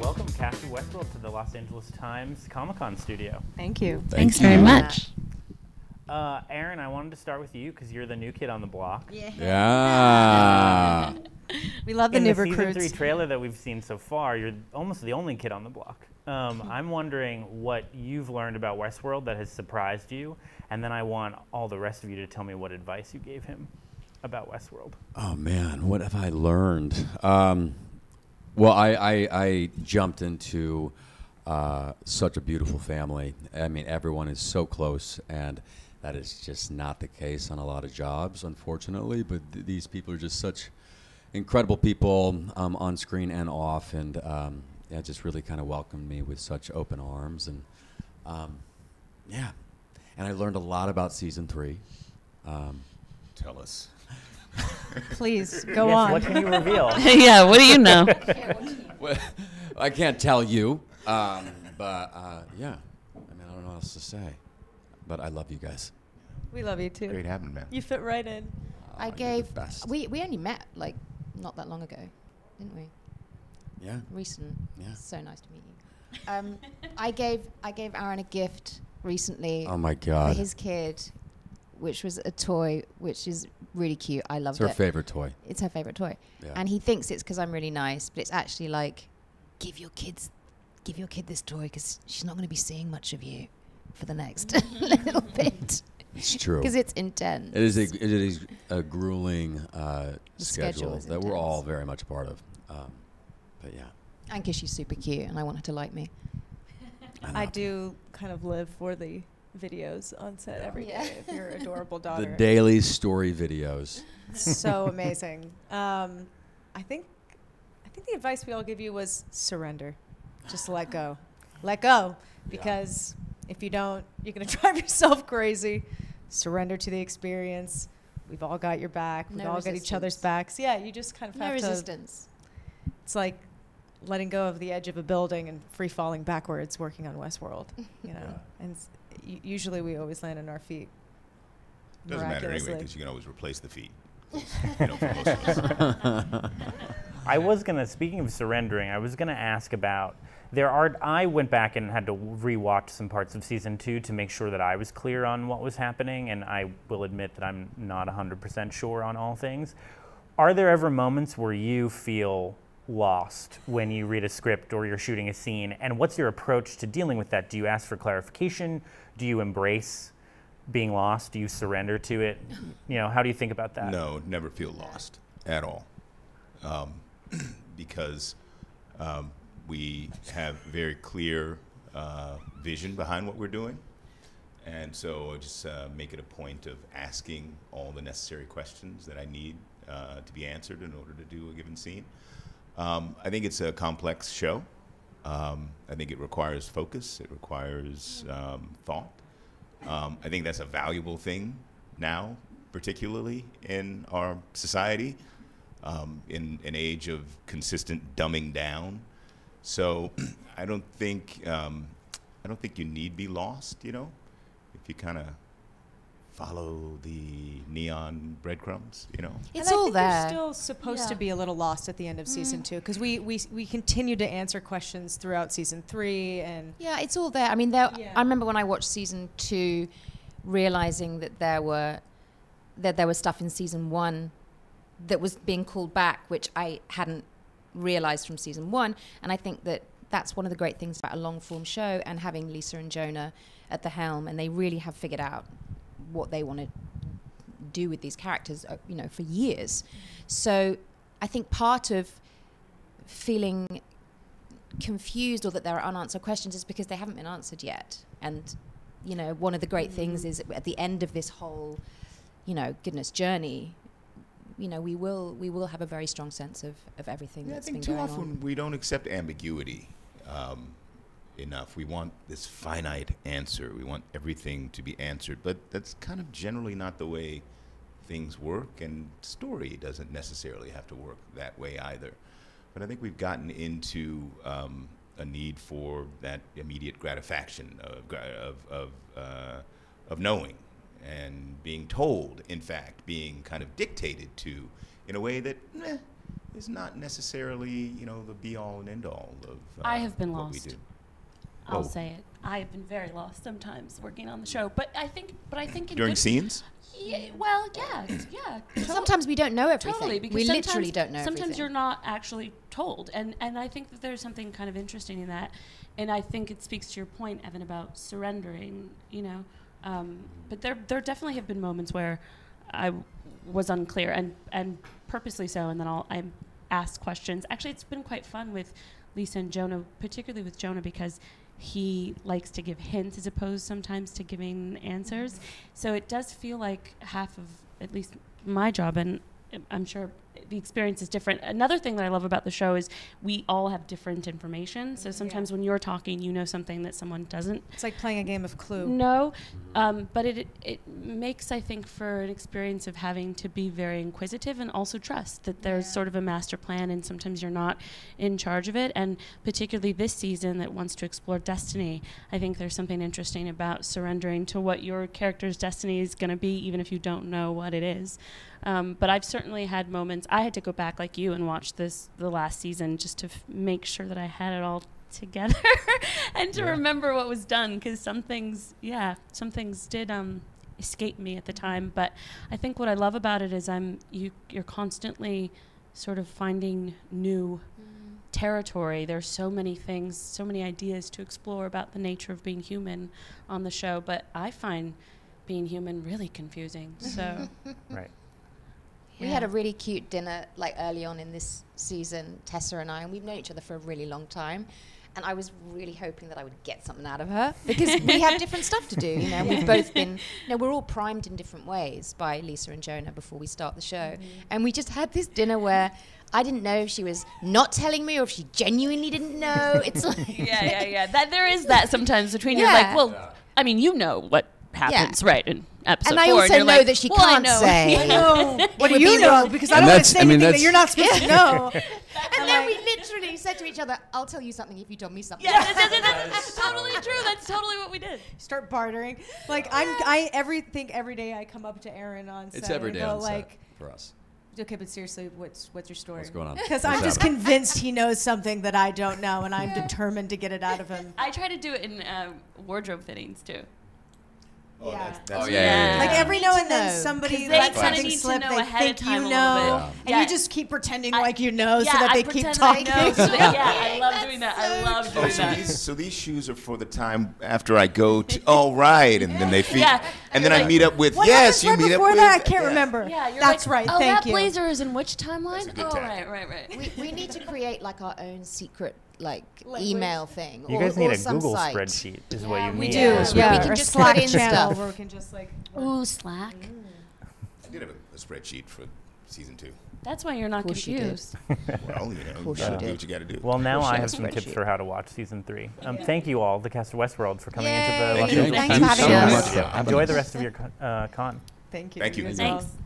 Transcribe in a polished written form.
Welcome, Cassie Westworld, to the Los Angeles Times Comic-Con studio. Thank you. Thanks very much. Aaron, I wanted to start with you because you're the new kid on the block. Yeah. We love the new recruits. In the season 3 trailer that we've seen so far, you're almost the only kid on the block. I'm wondering what you've learned about Westworld that has surprised you, and then I want all the rest of you to tell me what advice you gave him about Westworld. Oh, man, what have I learned? Well, I jumped into such a beautiful family. I mean, everyone is so close, and that is just not the case on a lot of jobs, unfortunately. But these people are just such incredible people on screen and off, and yeah, just really kind of welcomed me with such open arms. And yeah, and I learned a lot about season 3. Tell us. Please, go on. What can you reveal? Yeah, what do you know? Well, I can't tell you, but yeah, I mean, I don't know what else to say, but I love you guys. We love you too. Great having, man. You fit right in. We only met, like, not that long ago, didn't we? Yeah. Recent. Yeah. So nice to meet you. I gave Aaron a gift recently. Oh, my God. For his kid, which was a toy, which is really cute. I loved it. It's her favorite toy. It's her favorite toy. Yeah. And he thinks it's because I'm really nice, but it's actually like, give your kid this toy because she's not going to be seeing much of you for the next little bit. It's true. Because it's intense. It is a grueling schedule that we're all very much a part of. But yeah. And because she's super cute and I want her to like me. I do kind of live for the videos on set every day of your adorable daughter. The daily story videos. So amazing. I think the advice we all give you was surrender. Just let go. Let go. Because if you don't, you're going to drive yourself crazy. Surrender to the experience. We've all got your back. We've all got each other's backs. Yeah, you just kind of have to. No resistance. It's like letting go of the edge of a building and free falling backwards working on Westworld, you know. And usually we always land on our feet. Doesn't matter anyway because you can always replace the feet. You know, for most of us. I was gonna, speaking of surrendering, I was gonna ask about I went back and had to rewatch some parts of season 2 to make sure that I was clear on what was happening, and I will admit that I'm not 100% sure on all things. Are there ever moments where you feel lost when you read a script or you're shooting a scene, and what's your approach to dealing with that? Do you ask for clarification? Do you embrace being lost? Do you surrender to it? You know, how do you think about that? No, never feel lost at all, because we have very clear vision behind what we're doing, and so I just make it a point of asking all the necessary questions that I need to be answered in order to do a given scene. I think it's a complex show. I think it requires focus. It requires thought. I think that's a valuable thing now, particularly in our society, in an age of consistent dumbing down. So I don't think you need be lost. You know, if you kind of follow the neon breadcrumbs, you know. It's all there. You're still supposed to be a little lost at the end of season 2 because we continue to answer questions throughout season 3 and. Yeah, it's all there. I mean, I remember when I watched season 2, realizing that there was stuff in season 1 that was being called back, which I hadn't realized from season 1, and I think that that's one of the great things about a long form show and having Lisa and Jonah at the helm, and they really have figured out what they want to do with these characters, you know, for years. So I think part of feeling confused or that there are unanswered questions is because they haven't been answered yet. And, you know, one of the great things is at the end of this whole, you know, goodness journey, you know, we will have a very strong sense of everything that's been going on. I think too often we don't accept ambiguity enough. We want this finite answer. We want everything to be answered, but that's kind of generally not the way things work, and story doesn't necessarily have to work that way either. But I think we've gotten into a need for that immediate gratification of knowing and being told, in fact, being kind of dictated to in a way that is not necessarily, you know, the be-all and end-all of I have been what lost. We do. I'll say it. I have been very lost sometimes working on the show, but I think during scenes. Yeah, well, yeah. Sometimes we don't know everything. Totally, because we literally don't know everything. Sometimes you're not actually told, and I think that there's something kind of interesting in that, and I think it speaks to your point, Evan, about surrendering. You know, but there definitely have been moments where I was unclear and purposely so, and then I'm asked questions. Actually, it's been quite fun with Lisa and Jonah, particularly with Jonah, because he likes to give hints as opposed sometimes to giving answers. So it does feel like half of at least my job, and I'm sure the experience is different. Another thing that I love about the show is we all have different information. So sometimes when you're talking, you know something that someone doesn't. It's like playing a game of Clue. No, but it makes, I think, for an experience of having to be very inquisitive and also trust that there's sort of a master plan, and sometimes you're not in charge of it. And particularly this season that wants to explore destiny, I think there's something interesting about surrendering to what your character's destiny is going to be, even if you don't know what it is. But I've certainly had moments. I had to go back like you and watch the last season just to make sure that I had it all together and to remember what was done, because some things did escape me at the time. But I think what I love about it is you're constantly sort of finding new territory. There's so many things, so many ideas to explore about the nature of being human on the show, but I find being human really confusing. So right. We had a really cute dinner like early on in this season, Tessa and I, and we've known each other for a really long time. And I was really hoping that I would get something out of her, because we have different stuff to do. You know, we've both been, you know, we're all primed in different ways by Lisa and Jonah before we start the show. And we just had this dinner where I didn't know if she was not telling me or if she genuinely didn't know. It's like that there is that sometimes between you're like, well, I mean, you know what happens, right? And episode 4. I also know that she can't say. I know. What do you know? Because I don't want to say anything that you're not supposed to know. And then we literally said to each other, I'll tell you something if you tell me something. Yeah, that's totally true. That's totally what we did. Start bartering. Like, every day I come up to Aaron on set. It's every day on set for us. Okay, but seriously, what's your story? What's going on? Because I'm just convinced he knows something that I don't know, and I'm determined to get it out of him. I try to do it in wardrobe fittings, too. Oh, yeah. That's Like every now and then somebody lets something slip. They think you know, you just keep pretending like you know, so that they keep talking. I love doing that. I love doing that. So these shoes are for the time after I go to. Oh, right, and then they feed. Yeah. And then I meet up with. Yes, you meet up with. I can't remember. Yeah, that's right. Thank you. Oh, that blazer is in which timeline? Oh, right. We need to create like our own secret. Like email thing. You guys need a Google spreadsheet is what you need. We do. Yeah. We can just slide in stuff. Or we can just like ooh, Slack. I did have a spreadsheet for season 2. That's why you're not confused. Well, you know, you gotta do what you gotta do. Well, now I have some tips for how to watch season 3. Thank you all, the cast of Westworld, for coming into the Los Angeles Times. Thanks for having us. Enjoy the rest of your con. Thank you. Thank you. Thanks.